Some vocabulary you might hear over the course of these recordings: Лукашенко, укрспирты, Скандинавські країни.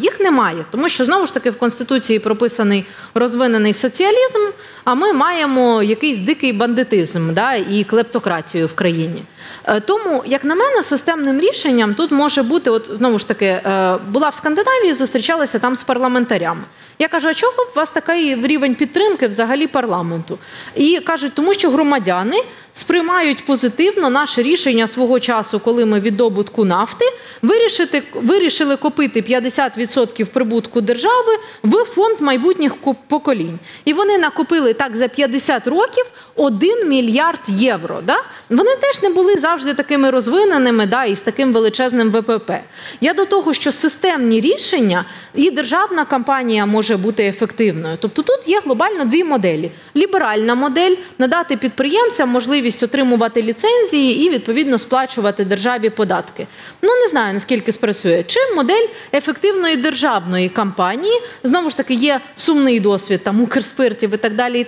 Їх немає, тому що, знову ж таки, в Конституції прописаний розвинений соціалізм, а ми маємо якийсь дикий бандитизм, і клептократію в країні. Тому, як на мене, системним рішенням тут може бути, от, знову ж таки, була в Скандинавії, зустрічалася там з парламентарями. Я кажу, а чого у вас такий рівень підтримки взагалі парламенту? І кажуть, тому що громадяни сприймають позитивно наше рішення свого часу, коли ми від добутку нафти вирішили копити 50% прибутку держави в фонд майбутніх поколінь. І вони накопили так за 50 років 1 мільярд євро. Вони теж не були завжди такими розвиненими і з таким величезним ВВП. Я до того, що системні рішення і державна кампанія може бути ефективною. Тобто тут є глобально дві моделі. Ліберальна модель – надати підприємцям можливість отримувати ліцензії і, відповідно, сплачувати державі податки. Ну, не знаю, наскільки спрацює. Чи модель ефективної державної кампанії. Знову ж таки, є сумний досвід, там, укрспиртів і так далі,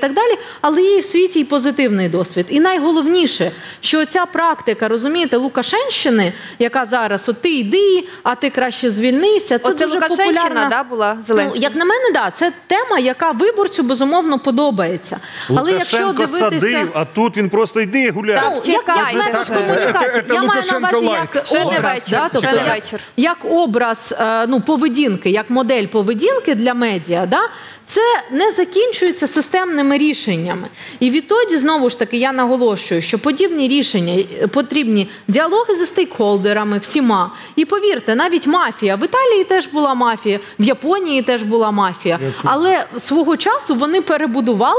але є і в світі і позитивний досвід. І найголовніше, що ця практика, розумієте, Лукашенщини, яка зараз, от ти йди, а ти краще звільнися, це дуже популярна. Оце Лукашенщина була Зеленська? Як на мене, так. Це тема, яка виборцю, безумовно, подобається. Лукашенко садив, а тут він просто йди гуляє. Я маю на увазі як образ поведінки, як модель поведінки для медіа, це не закінчується системними рішеннями. І відтоді, знову ж таки, я наголошую, що подібні рішення потрібні діалоги зі стейкхолдерами, всіма. І повірте, навіть мафія. В Італії теж була мафія, в Японії теж була мафія. Але свого часу вони перебудували